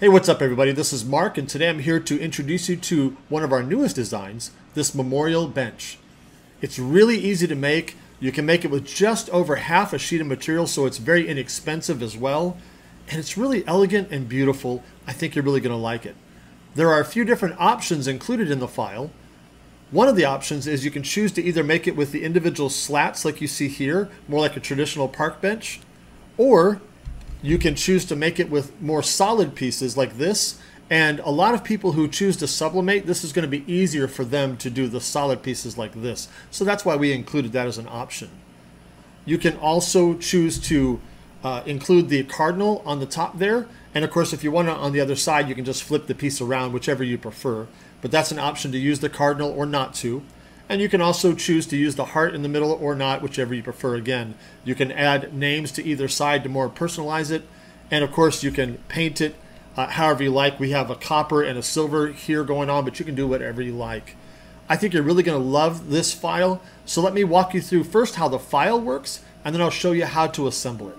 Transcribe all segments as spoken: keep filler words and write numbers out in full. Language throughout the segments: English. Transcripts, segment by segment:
Hey, what's up everybody? This is Mark, and today I'm here to introduce you to one of our newest designs, this memorial bench. It's really easy to make. You can make it with just over half a sheet of material, so it's very inexpensive as well. And it's really elegant and beautiful. I think you're really going to like it. There are a few different options included in the file. One of the options is you can choose to either make it with the individual slats like you see here, more like a traditional park bench, or you can choose to make it with more solid pieces like this. And a lot of people who choose to sublimate, this is going to be easier for them to do the solid pieces like this. So that's why we included that as an option. You can also choose to uh, include the cardinal on the top there. And of course, if you want to on the other side, you can just flip the piece around, whichever you prefer. But that's an option to use the cardinal or not to. And you can also choose to use the heart in the middle or not, whichever you prefer. Again, you can add names to either side to more personalize it. And of course, you can paint it uh, however you like. We have a copper and a silver here going on, but you can do whatever you like. I think you're really going to love this file. So let me walk you through first how the file works, and then I'll show you how to assemble it.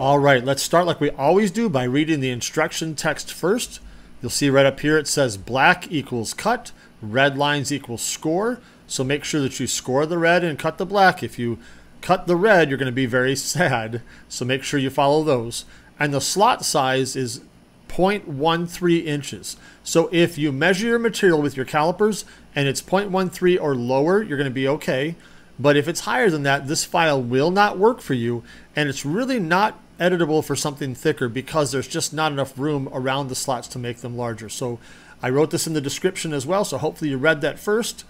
All right, let's start like we always do by reading the instruction text first. You'll see right up here it says black equals cut, red lines equals score. So make sure that you score the red and cut the black. If you cut the red, you're going to be very sad. So make sure you follow those. And the slot size is zero point one three inches. So if you measure your material with your calipers and it's zero point one three or lower, you're going to be okay. But if it's higher than that, this file will not work for you, and it's really not editable for something thicker because there's just not enough room around the slots to make them larger. So I wrote this in the description as well, so hopefully you read that first,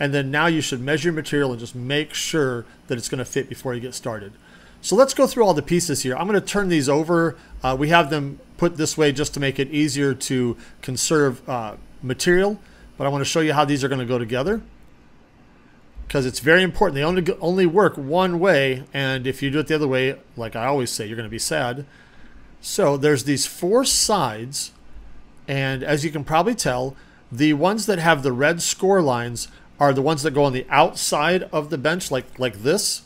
and then now you should measure your material and just make sure that it's going to fit before you get started. So let's go through all the pieces here. I'm going to turn these over. Uh, we have them put this way just to make it easier to conserve uh, material, but I want to show you how these are going to go together, because it's very important. They only only work one way, and if you do it the other way, like I always say, you're going to be sad. So there's these four sides, and as you can probably tell, the ones that have the red score lines are the ones that go on the outside of the bench, like, like this.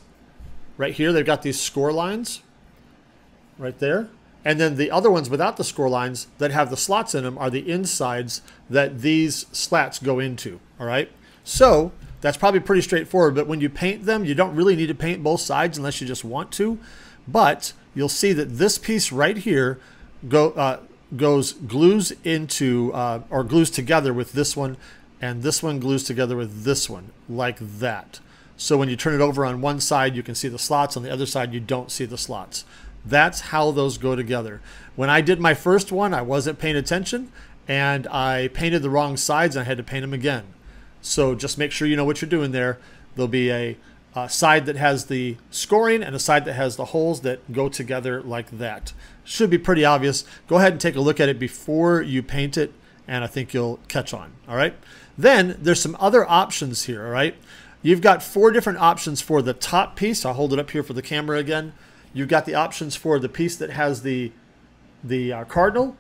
Right here, they've got these score lines right there. And then the other ones without the score lines that have the slots in them are the insides that these slats go into, all right? So that's probably pretty straightforward, but when you paint them, you don't really need to paint both sides unless you just want to. But you'll see that this piece right here go, uh, goes glues into uh, or glues together with this one, and this one glues together with this one, like that. So when you turn it over on one side, you can see the slots. On the other side, you don't see the slots. That's how those go together. When I did my first one, I wasn't paying attention, and I painted the wrong sides, and I had to paint them again. So just make sure you know what you're doing there. There'll be a, a side that has the scoring and a side that has the holes that go together like that. Should be pretty obvious. Go ahead and take a look at it before you paint it, and I think you'll catch on, all right? Then there's some other options here, all right? You've got four different options for the top piece. I'll hold it up here for the camera again. You've got the options for the piece that has the, the uh, cardinal,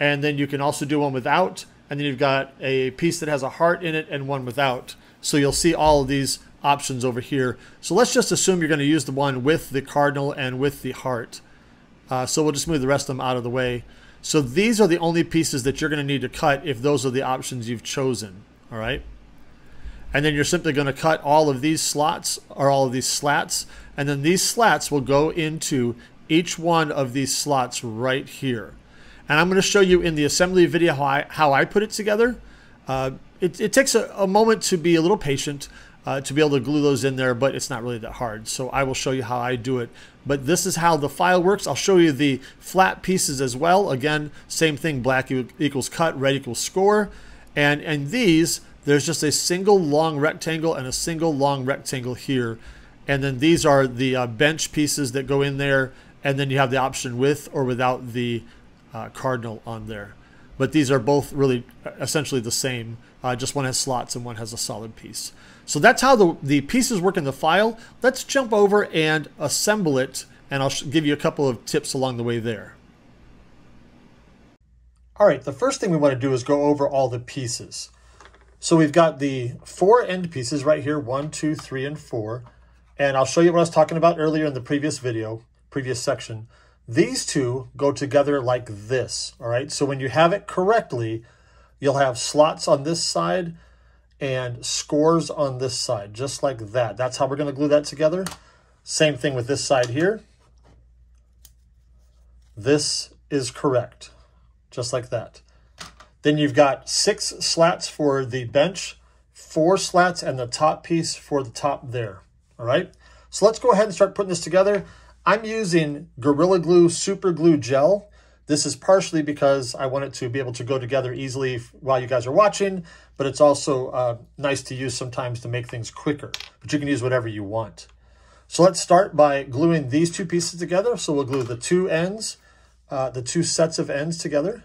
and then you can also do one without. And then you've got a piece that has a heart in it and one without. So you'll see all of these options over here. So let's just assume you're going to use the one with the cardinal and with the heart. Uh, so we'll just move the rest of them out of the way. So these are the only pieces that you're going to need to cut if those are the options you've chosen. All right. And then you're simply going to cut all of these slots or all of these slats. And then these slats will go into each one of these slots right here. And I'm going to show you in the assembly video how I, how I put it together. Uh, it, it takes a, a moment to be a little patient uh, to be able to glue those in there, but it's not really that hard. So I will show you how I do it. But this is how the file works. I'll show you the flat pieces as well. Again, same thing, black equals cut, red equals score. And, and these, there's just a single long rectangle and a single long rectangle here. And then these are the uh, bench pieces that go in there. And then you have the option with or without the Uh, cardinal on there, but these are both really essentially the same, uh, just one has slots and one has a solid piece. So that's how the, the pieces work in the file. Let's jump over and assemble it, and I'll give you a couple of tips along the way there. All right, the first thing we want to do is go over all the pieces. So we've got the four end pieces right here, one, two, three, and four, And I'll show you what I was talking about earlier in the previous video, previous section. These two go together like this, all right? So when you have it correctly, you'll have slots on this side and scores on this side, just like that. That's how we're gonna glue that together. Same thing with this side here. This is correct, just like that. Then you've got six slats for the bench, four slats and the top piece for the top there, all right? So let's go ahead and start putting this together. I'm using Gorilla Glue Super Glue Gel. This is partially because I want it to be able to go together easily while you guys are watching, but it's also uh, nice to use sometimes to make things quicker, but you can use whatever you want. So let's start by gluing these two pieces together. So we'll glue the two ends, uh, the two sets of ends together.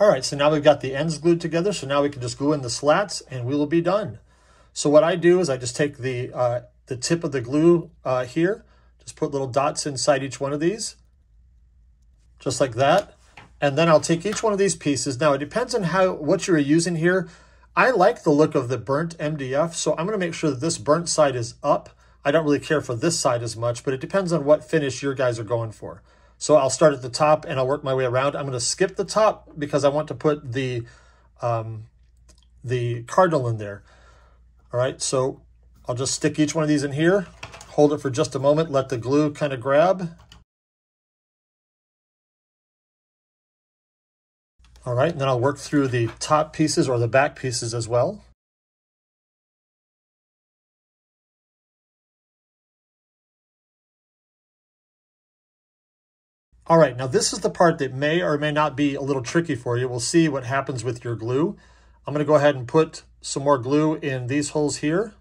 All right, so now we've got the ends glued together, so now we can just glue in the slats and we will be done. So what I do is I just take the, uh, the tip of the glue uh, here, just put little dots inside each one of these, just like that. And then I'll take each one of these pieces. Now it depends on how what you're using here. I like the look of the burnt M D F, so I'm gonna make sure that this burnt side is up. I don't really care for this side as much, but it depends on what finish your guys are going for. So I'll start at the top and I'll work my way around. I'm going to skip the top because I want to put the um, the cardinal in there. All right, so I'll just stick each one of these in here, hold it for just a moment, let the glue kind of grab. All right, and then I'll work through the top pieces or the back pieces as well. All right, now this is the part that may or may not be a little tricky for you. We'll see what happens with your glue. I'm gonna go ahead and put some more glue in these holes here.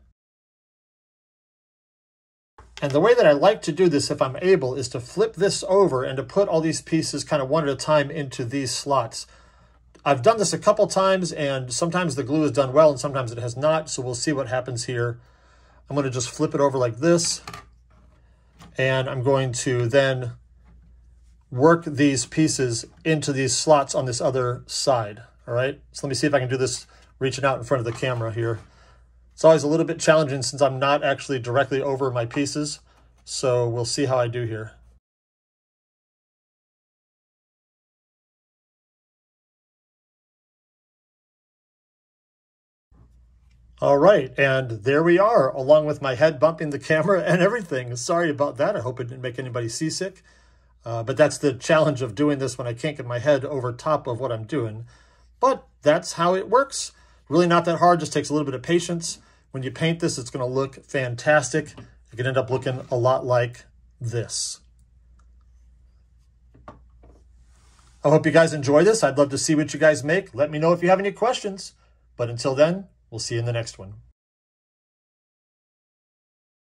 And the way that I like to do this, if I'm able, is to flip this over and to put all these pieces kind of one at a time into these slots. I've done this a couple times and sometimes the glue has done well and sometimes it has not, so we'll see what happens here. I'm gonna just flip it over like this. And I'm going to then work these pieces into these slots on this other side, all right? So let me see if I can do this reaching out in front of the camera here. It's always a little bit challenging since I'm not actually directly over my pieces, so we'll see how I do here. All right, and there we are, along with my head bumping the camera and everything. Sorry about that. I hope it didn't make anybody seasick. Uh, but that's the challenge of doing this when I can't get my head over top of what I'm doing. But that's how it works. Really not that hard, just takes a little bit of patience. When you paint this, it's going to look fantastic. You can end up looking a lot like this. I hope you guys enjoy this. I'd love to see what you guys make. Let me know if you have any questions. But until then, we'll see you in the next one.